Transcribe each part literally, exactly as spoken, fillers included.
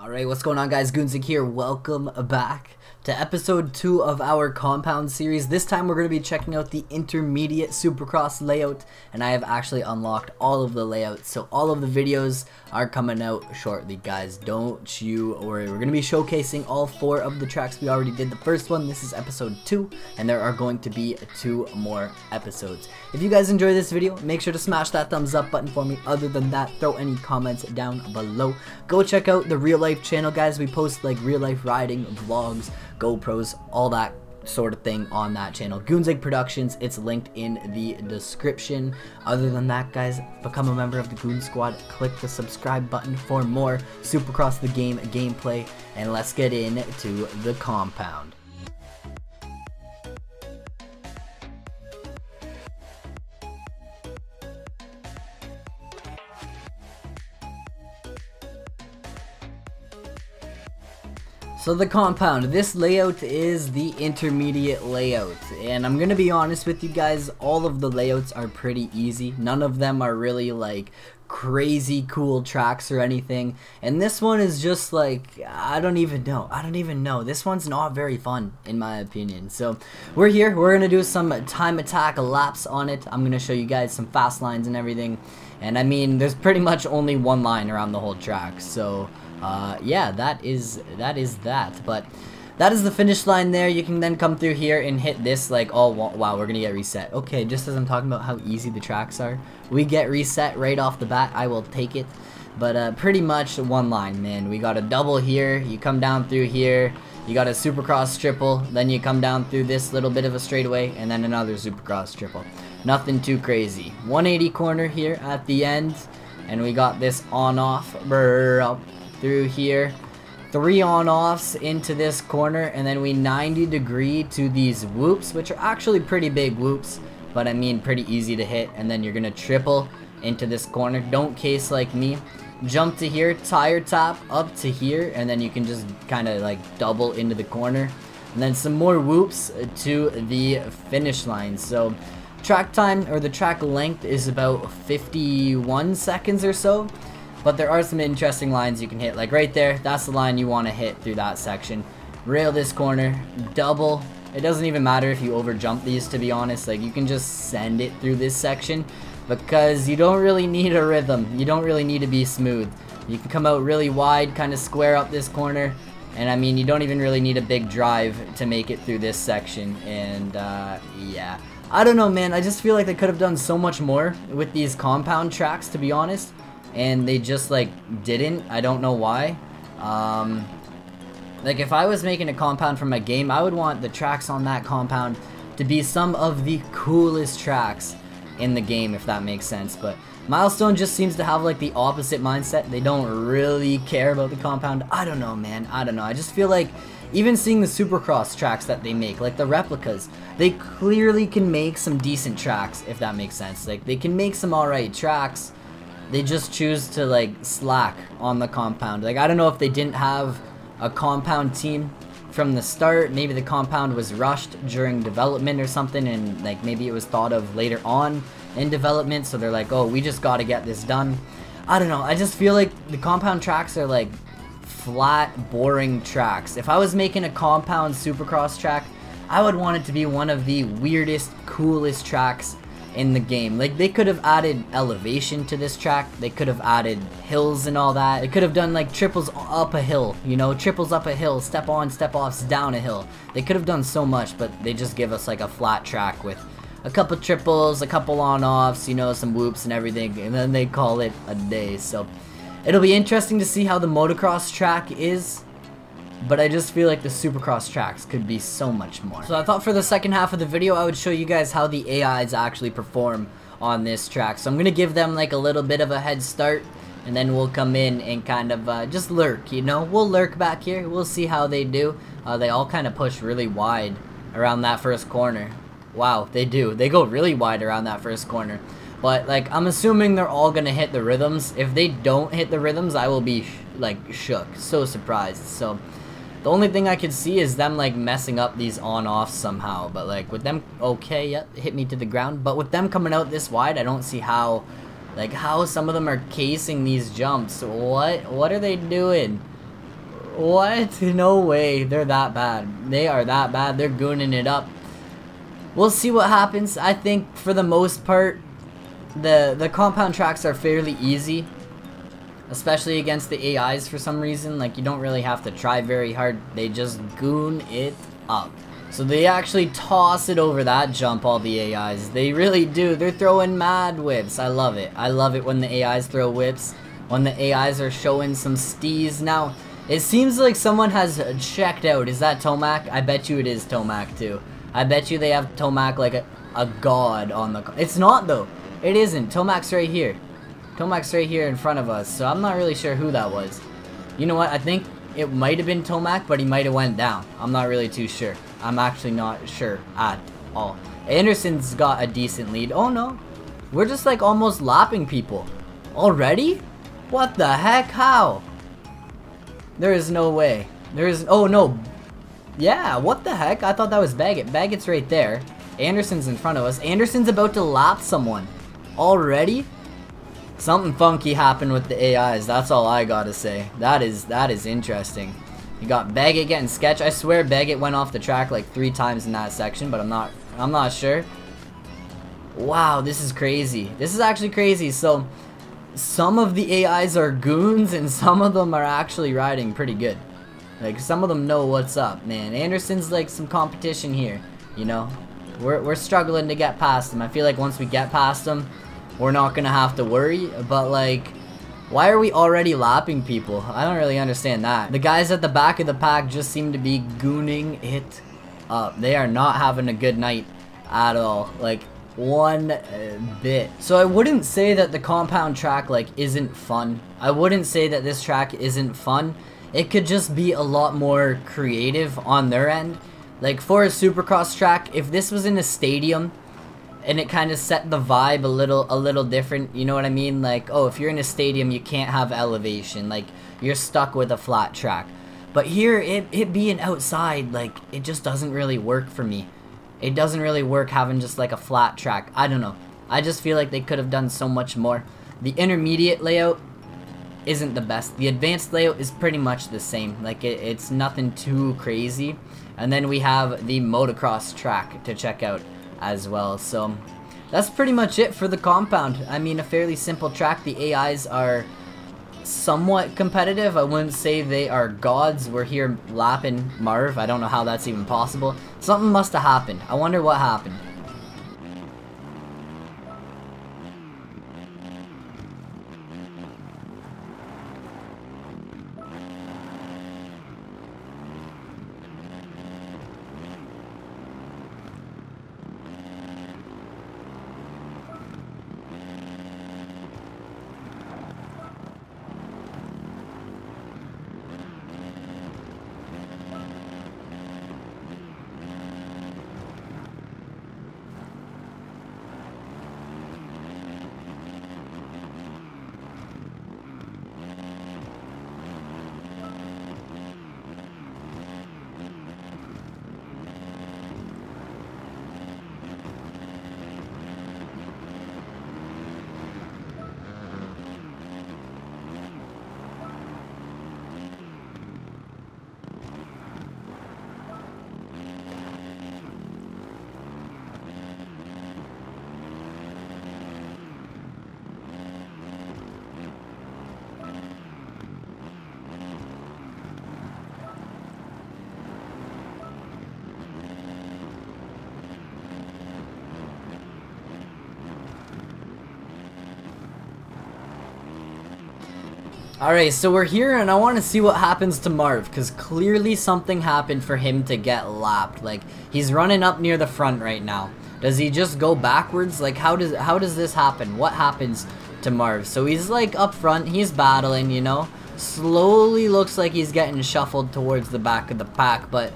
Alright, what's going on, guys? Goonzig here. Welcome back to episode two of our compound series. This time we're going to be checking out the intermediate Supercross layout, and I have actually unlocked all of the layouts, so all of the videos are coming out shortly, guys. Don't you worry. We're going to be showcasing all four of the tracks. We already did the first one. This is episode two, and there are going to be two more episodes. If you guys enjoy this video, make sure to smash that thumbs up button for me. Other than that, throw any comments down below. Go check out the real life channel, guys. We post like real life riding vlogs, GoPros, all that sort of thing on that channel, Goonzig Productions. It's linked in the description. Other than that, guys, become a member of the Goon Squad, click the subscribe button for more Supercross the game gameplay, and let's get into the compound. So the compound, this layout is the intermediate layout, and I'm gonna be honest with you guys, all of the layouts are pretty easy. None of them are really like crazy cool tracks or anything, and this one is just like, I don't even know I don't even know this one's not very fun in my opinion. So we're here, we're gonna do some time attack laps on it. I'm gonna show you guys some fast lines and everything, and I mean there's pretty much only one line around the whole track, so uh yeah, that is that is that but that is the finish line there. You can then come through here and hit this, like, oh wow, we're gonna get reset. Okay, just as I'm talking about how easy the tracks are, we get reset right off the bat. I will take it. But uh, pretty much one line, man. We got a double here, you come down through here, you got a Supercross triple, then you come down through this little bit of a straightaway, and then another Supercross triple. Nothing too crazy. one eighty corner here at the end, and we got this on-off through here. Three on-offs into this corner, and then we ninety degree to these whoops, which are actually pretty big whoops, but I mean pretty easy to hit, and then you're gonna triple into this corner. Don't case like me. Jump to here, tire tap up to here, and then you can just kind of like double into the corner, and then some more whoops to the finish line. So track time, or the track length, is about fifty-one seconds or so. But there are some interesting lines you can hit, like right there, that's the line you want to hit through that section. Rail this corner, double. It doesn't even matter if you over jump these, to be honest. Like, you can just send it through this section because you don't really need a rhythm. You don't really need to be smooth. You can come out really wide, kind of square up this corner, and I mean you don't even really need a big drive to make it through this section. And uh, yeah, I don't know, man, I just feel like they could have done so much more with these compound tracks, to be honest, and they just like didn't. I don't know why. Um, like, if I was making a compound from my game, I would want the tracks on that compound to be some of the coolest tracks in the game, if that makes sense. But Milestone just seems to have like the opposite mindset. They don't really care about the compound. I don't know, man, I don't know. I just feel like even seeing the Supercross tracks that they make, like the replicas, they clearly can make some decent tracks, if that makes sense. Like, they can make some alright tracks. They just choose to like slack on the compound. Like, I don't know if they didn't have a compound team from the start. Maybe the compound was rushed during development or something, and like maybe it was thought of later on in development, so they're like, oh, we just gotta get this done. I don't know, I just feel like the compound tracks are like flat, boring tracks. If I was making a compound Supercross track, I would want it to be one of the weirdest, coolest tracks in the game. Like, they could have added elevation to this track, they could have added hills and all that. They could have done like triples up a hill, you know, triples up a hill, step on, step offs down a hill. They could have done so much, but they just give us like a flat track with a couple triples, a couple on-offs, you know, some whoops and everything, and then they call it a day. So it'll be interesting to see how the motocross track is, but I just feel like the Supercross tracks could be so much more. So I thought for the second half of the video I would show you guys how the A Is actually perform on this track. So I'm going to give them like a little bit of a head start, and then we'll come in and kind of uh, just lurk, you know. We'll lurk back here, we'll see how they do. Uh, they all kind of push really wide around that first corner. Wow, they do. They go really wide around that first corner. But like, I'm assuming they're all going to hit the rhythms. If they don't hit the rhythms, I will be sh like shook, so surprised. So the only thing I could see is them like messing up these on-offs somehow, but like with them, okay, yep, hit me to the ground. But with them coming out this wide, I don't see how, like how some of them are casing these jumps. What, what are they doing? What? No way. They're that bad. They are that bad. They're gooning it up. We'll see what happens. I think for the most part, the, the compound tracks are fairly easy. Especially against the A Is for some reason. Like, you don't really have to try very hard. They just goon it up. So they actually toss it over that jump, all the A Is. They really do. They're throwing mad whips. I love it. I love it when the A Is throw whips. When the A Is are showing some stees. Now, it seems like someone has checked out. Is that Tomac? I bet you it is Tomac, too. I bet you they have Tomac like a, a god on the... It's not, though. It isn't. Tomac's right here. Tomac's right here in front of us, so I'm not really sure who that was. You know what? I think it might have been Tomac, but he might have went down. I'm not really too sure. I'm actually not sure at all. Anderson's got a decent lead. Oh, no. We're just, like, almost lapping people. Already? What the heck? How? There is no way. There is... Oh, no. Yeah, what the heck? I thought that was Baggett. Baggett's right there. Anderson's in front of us. Anderson's about to lap someone. Already? Something funky happened with the A Is. That's all I gotta say. That is that is interesting. You got Baggett getting sketched. I swear Baggett went off the track like three times in that section, but I'm not I'm not sure. Wow, this is crazy. This is actually crazy. So some of the A Is are goons and some of them are actually riding pretty good. Like some of them know what's up, man. Anderson's like some competition here, you know. We're we're struggling to get past him. I feel like once we get past him, we're not gonna have to worry, but like, why are we already lapping people? I don't really understand that. The guys at the back of the pack just seem to be gooning it up. They are not having a good night at all, like one bit. So I wouldn't say that the compound track like isn't fun. I wouldn't say that this track isn't fun. It could just be a lot more creative on their end. Like for a Supercross track, if this was in a stadium, and it kind of set the vibe a little a little different, you know what I mean? Like, oh, if you're in a stadium, you can't have elevation. Like, you're stuck with a flat track. But here, it, it being outside, like, it just doesn't really work for me. It doesn't really work having just, like, a flat track. I don't know. I just feel like they could have done so much more. The intermediate layout isn't the best. The advanced layout is pretty much the same. Like, it, it's nothing too crazy. And then we have the motocross track to check out as well. So that's pretty much it for the compound. I mean, a fairly simple track. The A Is are somewhat competitive. I wouldn't say they are gods. We're here lapping Marv. I don't know how that's even possible. Something must have happened. I wonder what happened. Alright, so we're here and I want to see what happens to Marv, because clearly something happened for him to get lapped. Like, he's running up near the front right now. Does he just go backwards? Like, how does how does this happen? What happens to Marv? So he's like up front, he's battling, you know. Slowly looks like he's getting shuffled towards the back of the pack, but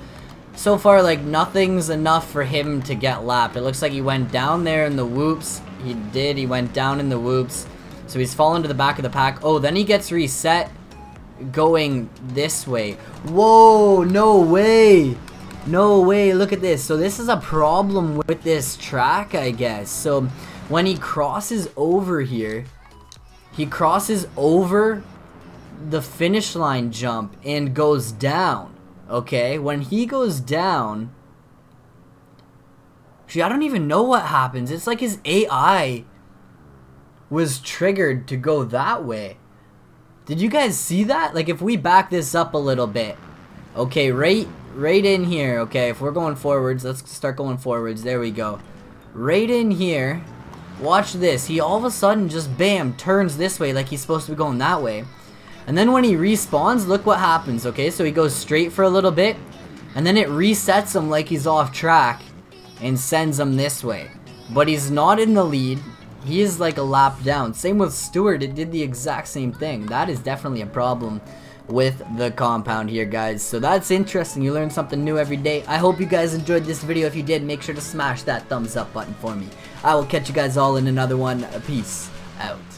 so far, like, nothing's enough for him to get lapped. It looks like he went down there in the whoops. He did, he went down in the whoops. So he's fallen to the back of the pack. Oh, then he gets reset going this way. Whoa, no way. No way. Look at this. So this is a problem with this track, I guess. So when he crosses over here, he crosses over the finish line jump and goes down, okay? When he goes down, see, I don't even know what happens. It's like his A I was triggered to go that way. Did you guys see that? Like, if we back this up a little bit, okay, right right in here, okay, if we're going forwards, let's start going forwards, there we go, right in here, watch this. He all of a sudden just bam turns this way like he's supposed to be going that way, and then when he respawns, look what happens. Okay, so he goes straight for a little bit, and then it resets him like he's off track and sends him this way, but he's not in the lead. He is like a lap down. Same with Stewart. It did the exact same thing. That is definitely a problem with the compound here, guys. So that's interesting. You learn something new every day. I hope you guys enjoyed this video. If you did, make sure to smash that thumbs up button for me. I will catch you guys all in another one. Peace out.